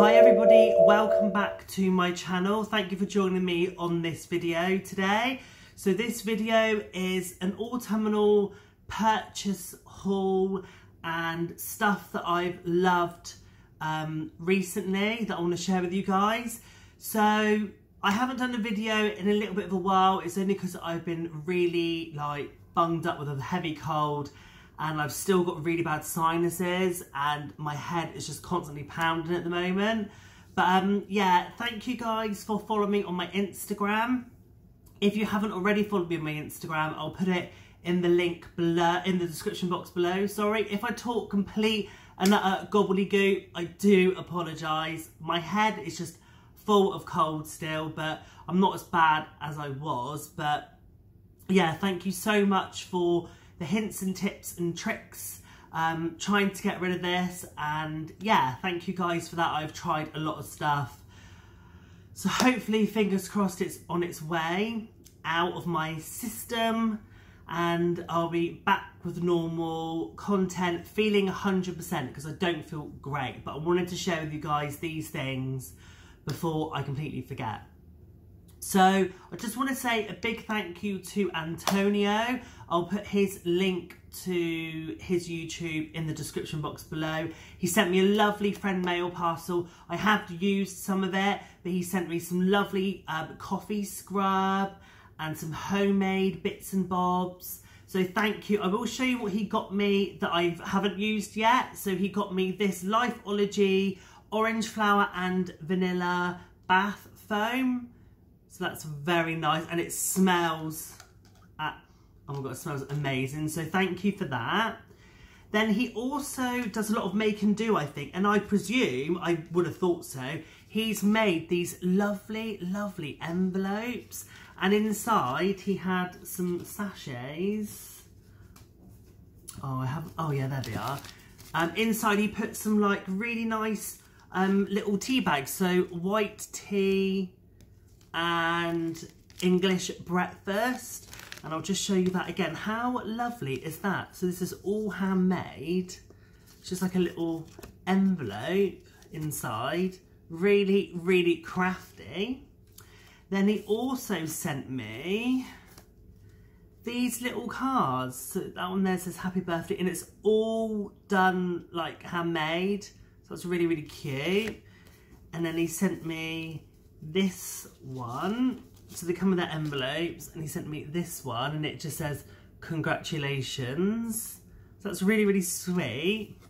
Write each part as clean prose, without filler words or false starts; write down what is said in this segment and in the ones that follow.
Hi everybody, welcome back to my channel. Thank you for joining me on this video today. So this video is an autumnal purchase haul and stuff that I've loved recently that I want to share with you guys. So I haven't done a video in a little bit of a while. It's only because I've been really like bunged up with a heavy cold and I've still got really bad sinuses and my head is just constantly pounding at the moment. But yeah, thank you guys for following me on my Instagram. If you haven't already followed me on my Instagram, I'll put it in the link below, in the description box below. Sorry, if I talk complete and utter gobbledygook, I do apologise. My head is just full of cold still, but I'm not as bad as I was. But yeah, thank you so much for the hints and tips and tricks, trying to get rid of this. And yeah, thank you guys for that. I've tried a lot of stuff. So hopefully, fingers crossed, it's on its way out of my system and I'll be back with normal content, feeling 100% because I don't feel great, but I wanted to share with you guys these things before I completely forget. So I just want to say a big thank you to Antonio. I'll put his link to his YouTube in the description box below. He sent me a lovely friend mail parcel. I have used some of it, but he sent me some lovely coffee scrub and some homemade bits and bobs. So thank you. I will show you what he got me that I haven't used yet. So he got me this Lifeology orange flower and vanilla bath foam. So that's very nice and it smells, oh my God, it smells amazing. So thank you for that. Then he also does a lot of make and do, I think, and I presume, I would have thought so, he's made these lovely, lovely envelopes and inside he had some sachets. Oh, I haven't, oh yeah, there they are. Inside he put some like really nice little tea bags. So white tea and English breakfast, and I'll just show you that again. How lovely is that? So this is all handmade. It's just like a little envelope inside, really, really crafty. Then he also sent me these little cards. So that one there says happy birthday and it's all done like handmade, so it's really, really cute. And then he sent me this one, so they come with their envelopes, and he sent me this one and it just says congratulations, so that's really, really sweet.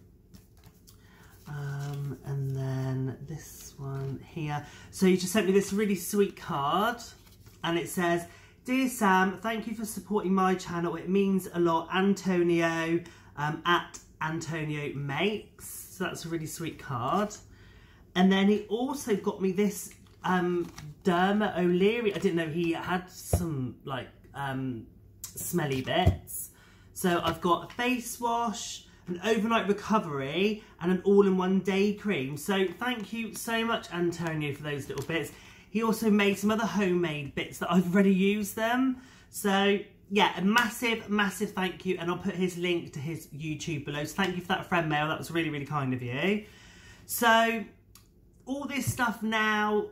And then this one here, so he just sent me this really sweet card and it says, dear Sam, thank you for supporting my channel, it means a lot. Antonio at AntonioMakes. So that's a really sweet card. And then he also got me this Derma O'Leary. I didn't know he had some like smelly bits. So I've got a face wash, an overnight recovery and an all-in-one day cream. So thank you so much, Antonio, for those little bits. He also made some other homemade bits that I've already used them. So yeah, a massive, massive thank you, and I'll put his link to his YouTube below. So thank you for that friend mail, that was really, really kind of you. So all this stuff now,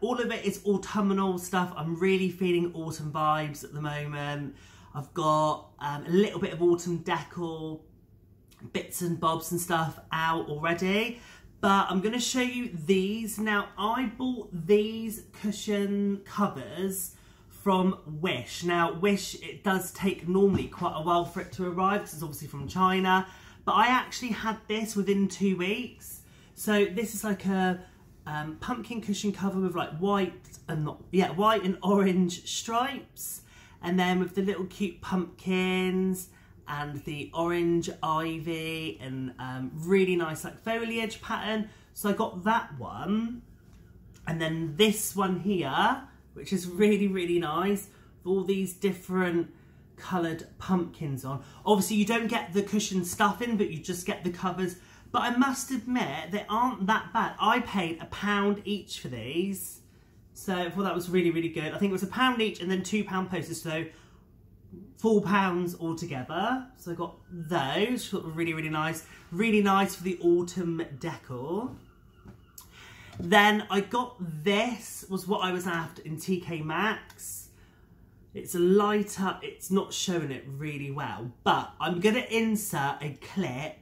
all of it is autumnal stuff. I'm really feeling autumn vibes at the moment. I've got a little bit of autumn decor, bits and bobs and stuff out already. But I'm gonna show you these. Now, I bought these cushion covers from Wish. Now, Wish, it does take normally quite a while for it to arrive because it's obviously from China. But I actually had this within 2 weeks. So this is like a pumpkin cushion cover with like white and orange stripes, and then with the little cute pumpkins and the orange ivy and really nice like foliage pattern. So I got that one, and then this one here, which is really, really nice with all these different coloured pumpkins on. Obviously you don't get the cushion stuffing, but you just get the covers. But I must admit, they aren't that bad. I paid £1 each for these. So I thought that was really, really good. I think it was £1 each and then £2 postage, so £4 altogether. So I got those, which were really, really nice. Really nice for the autumn decor. Then I got this, was what I was after in TK Maxx. It's a lighter, it's not showing it really well, but I'm going to insert a clip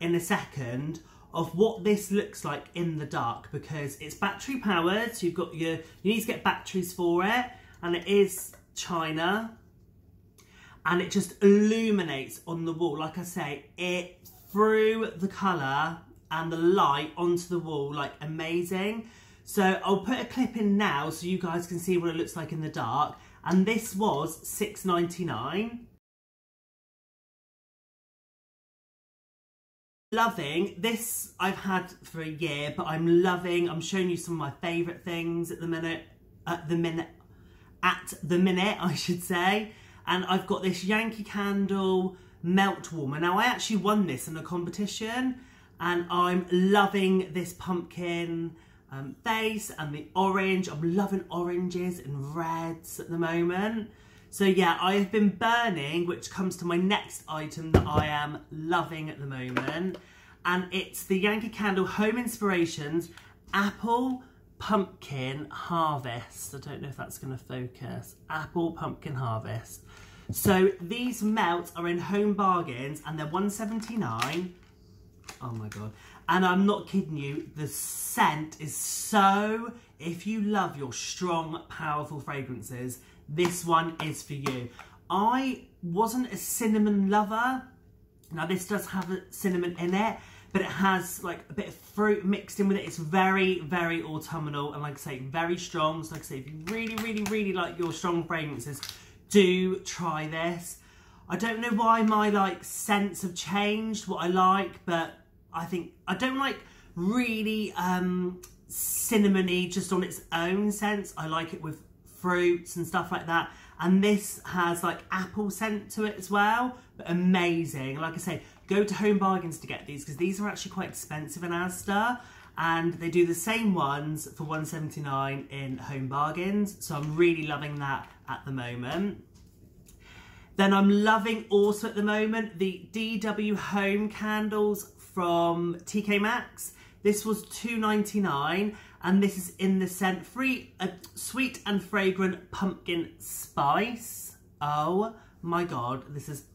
in a second of what this looks like in the dark, because it's battery powered, so you've got your, you need to get batteries for it, and it is China, and it just illuminates on the wall. Like I say, it threw the colour and the light onto the wall, like amazing. So I'll put a clip in now so you guys can see what it looks like in the dark, and this was £6.99. Loving this. I've had for a year, but I'm showing you some of my favourite things at the minute, I should say. And I've got this Yankee Candle melt warmer. Now I actually won this in a competition, and I'm loving this pumpkin face and the orange. I'm loving oranges and reds at the moment. So yeah, I have been burning, which comes to my next item that I am loving at the moment. And it's the Yankee Candle Home Inspirations Apple Pumpkin Harvest. I don't know if that's going to focus. Apple Pumpkin Harvest. So these melts are in Home Bargains, and they're £1.79. Oh my God. And I'm not kidding you, the scent is so, if you love your strong, powerful fragrances, this one is for you. I wasn't a cinnamon lover. Now this does have cinnamon in it, but it has like a bit of fruit mixed in with it. It's very, very autumnal, and like I say, very strong. So like I say, if you really, really, really like your strong fragrances, do try this. I don't know why my like scents have changed, what I like, but I think I don't like really cinnamony just on its own scents. I like it with fruits and stuff like that, and this has like apple scent to it as well, but amazing. Like I say, go to Home Bargains to get these, because these are actually quite expensive in Asda, and they do the same ones for £1.79 in Home Bargains, so I'm really loving that at the moment. Then I'm loving also at the moment the DW Home candles from TK Maxx. This was £2.99, and this is in the scent free, sweet and fragrant pumpkin spice. Oh my God, this is,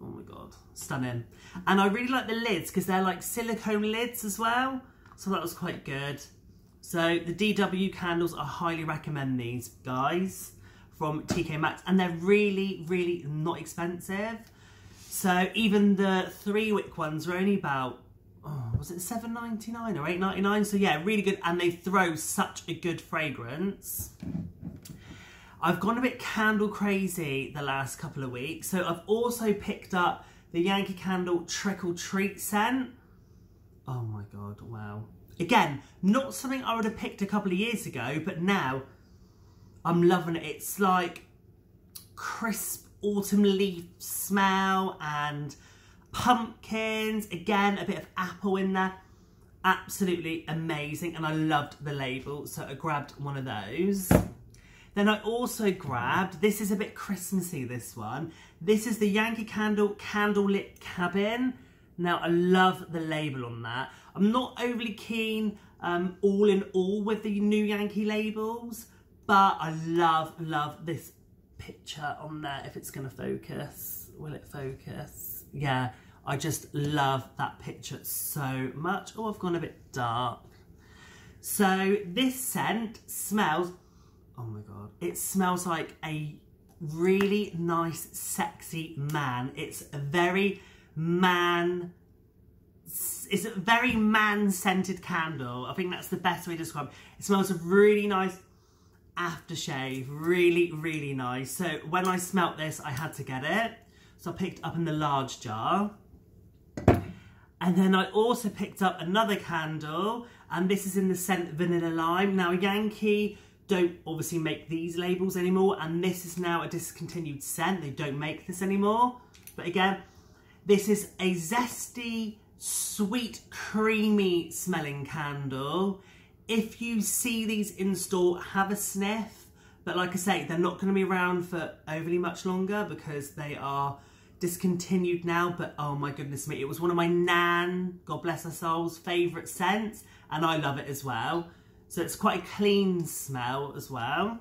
oh my God, stunning. And I really like the lids, because they're like silicone lids as well, so that was quite good. So the DW candles, I highly recommend these guys from TK Maxx, and they're really, really not expensive. So even the 3-wick ones are only about, oh, was it £7.99 or £8.99? So yeah, really good, and they throw such a good fragrance. I've gone a bit candle crazy the last couple of weeks, so I've also picked up the Yankee Candle Trick or Treat scent. Oh my God, wow. Again, not something I would have picked a couple of years ago, but now I'm loving it. It's like crisp autumn leaf smell and pumpkins, again a bit of apple in there. Absolutely amazing, and I loved the label, so I grabbed one of those. Then I also grabbed, this is a bit Christmassy, this one. This is the Yankee Candle Candlelit Cabin. Now I love the label on that. I'm not overly keen all in all with the new Yankee labels, but I love this picture on there. If it's going to focus, will it focus? Yeah, I just love that picture so much. Oh, I've gone a bit dark. So this scent smells, oh my God, it smells like a really nice, sexy man. It's a very man, it's a very man scented candle. I think that's the best way to describe it. It smells of really nice aftershave, really, really nice. So when I smelt this, I had to get it. So I picked up in the large jar. And then I also picked up another candle, and this is in the scent Vanilla Lime. Now Yankee don't obviously make these labels anymore, and this is now a discontinued scent. They don't make this anymore. But again, this is a zesty, sweet, creamy smelling candle. If you see these in store, have a sniff. But like I say, they're not going to be around for overly much longer, because they are discontinued now. But oh my goodness me, it was one of my nan, God bless her soul's, favourite scents, and I love it as well. So it's quite a clean smell as well.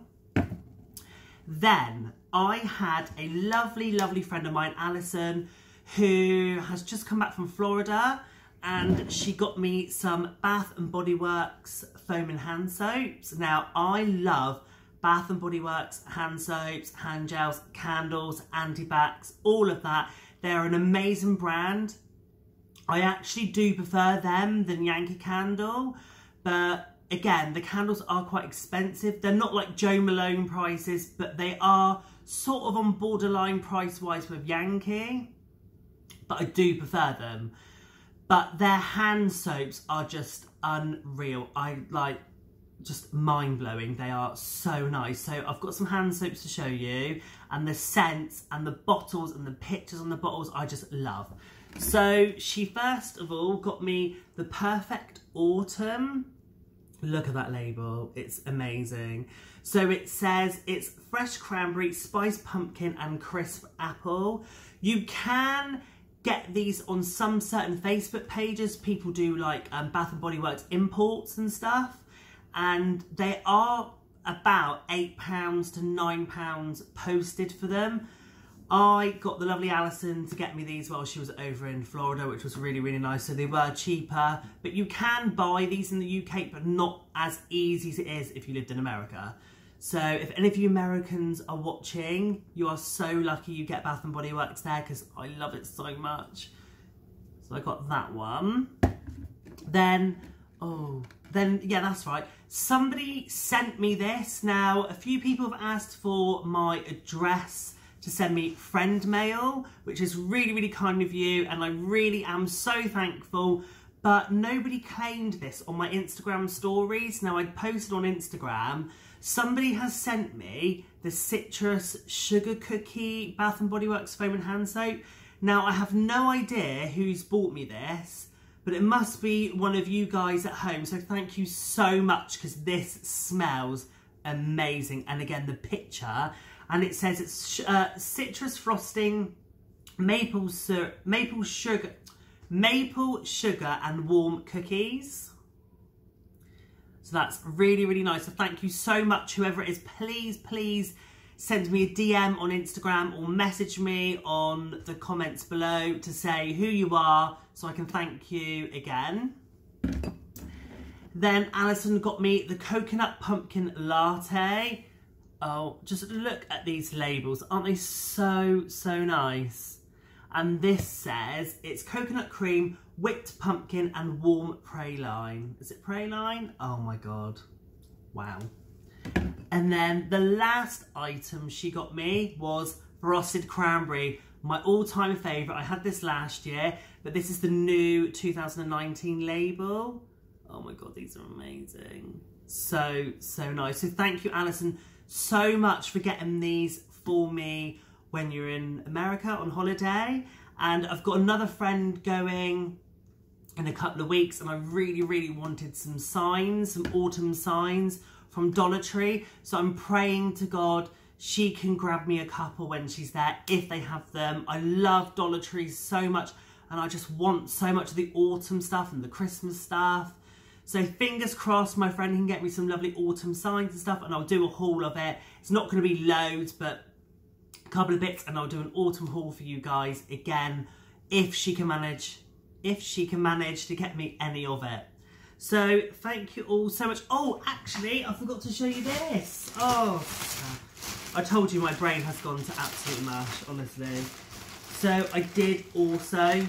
Then I had a lovely, lovely friend of mine, Alison, who has just come back from Florida, and she got me some Bath and Body Works foam and hand soaps. Now, I love Bath and Body Works hand soaps, hand gels, candles, antibacs, all of that. They're an amazing brand. I actually do prefer them than Yankee Candle, but again, the candles are quite expensive. They're not like Jo Malone prices, but they are sort of on borderline price-wise with Yankee, but I do prefer them. But their hand soaps are just unreal. I like, just mind-blowing. They are so nice. So I've got some hand soaps to show you, and the scents and the bottles and the pictures on the bottles, I just love. So she first of all got me the Perfect Autumn. Look at that label, it's amazing. So it says it's fresh cranberry, spiced pumpkin and crisp apple. You can get these on some certain Facebook pages. People do like Bath and Body Works imports and stuff, and they are about £8 to £9 posted for them. I got the lovely Alison to get me these while she was over in Florida, which was really, really nice. So they were cheaper, but you can buy these in the UK, but not as easy as it is if you lived in America. So if any of you Americans are watching, you are so lucky you get Bath and Body Works there, because I love it so much. So I got that one. Then, yeah, that's right. Somebody sent me this. Now, a few people have asked for my address to send me friend mail, which is really, really kind of you, and I really am so thankful, but nobody claimed this on my Instagram stories. Now, I posted on Instagram, somebody has sent me the Citrus Sugar Cookie Bath and Body Works foam and hand soap. Now, I have no idea who's bought me this, but it must be one of you guys at home, so thank you so much, because this smells amazing. And again, the picture, and it says it's citrus frosting, maple syrup, maple sugar and warm cookies. So that's really, really nice. So thank you so much, whoever it is. Please, please send me a DM on Instagram or message me on the comments below to say who you are so I can thank you again. Then Alison got me the coconut pumpkin latte. Oh, just look at these labels. Aren't they so, so nice? And this says it's coconut cream, whipped pumpkin and warm praline. Is it praline? Oh my God. Wow. And then the last item she got me was frosted cranberry, my all-time favourite. I had this last year, but this is the new 2019 label. Oh my God, these are amazing. So, so nice. So thank you, Alison, so much for getting these for me when you're in America on holiday. And I've got another friend going in a couple of weeks, and I really, really wanted some signs, some autumn signs from Dollar Tree. So I'm praying to God she can grab me a couple when she's there, if they have them. I love Dollar Tree so much, and I just want so much of the autumn stuff and the Christmas stuff. So fingers crossed my friend can get me some lovely autumn signs and stuff, and I'll do a haul of it. It's not going to be loads, but a couple of bits, and I'll do an autumn haul for you guys again, if she can manage to get me any of it. So thank you all so much. Oh, actually, I forgot to show you this. Oh, I told you my brain has gone to absolute mush, honestly. So I did also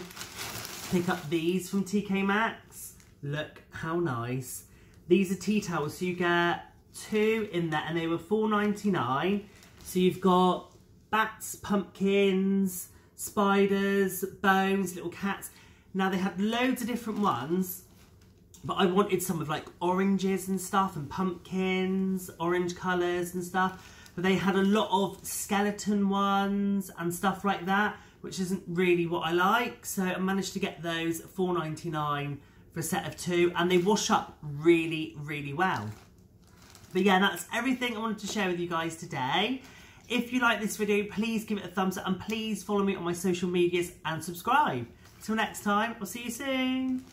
pick up these from TK Maxx. Look how nice. These are tea towels, so you get two in there, and they were £4.99. So you've got bats, pumpkins, spiders, bones, little cats. Now, they had loads of different ones, but I wanted some of like oranges and stuff, and pumpkins, orange colours and stuff. But they had a lot of skeleton ones and stuff like that, which isn't really what I like. So I managed to get those at £4.99 for a set of two, and they wash up really, really well. But yeah, that's everything I wanted to share with you guys today. If you like this video, please give it a thumbs up, and please follow me on my social medias and subscribe. Till next time, I'll see you soon.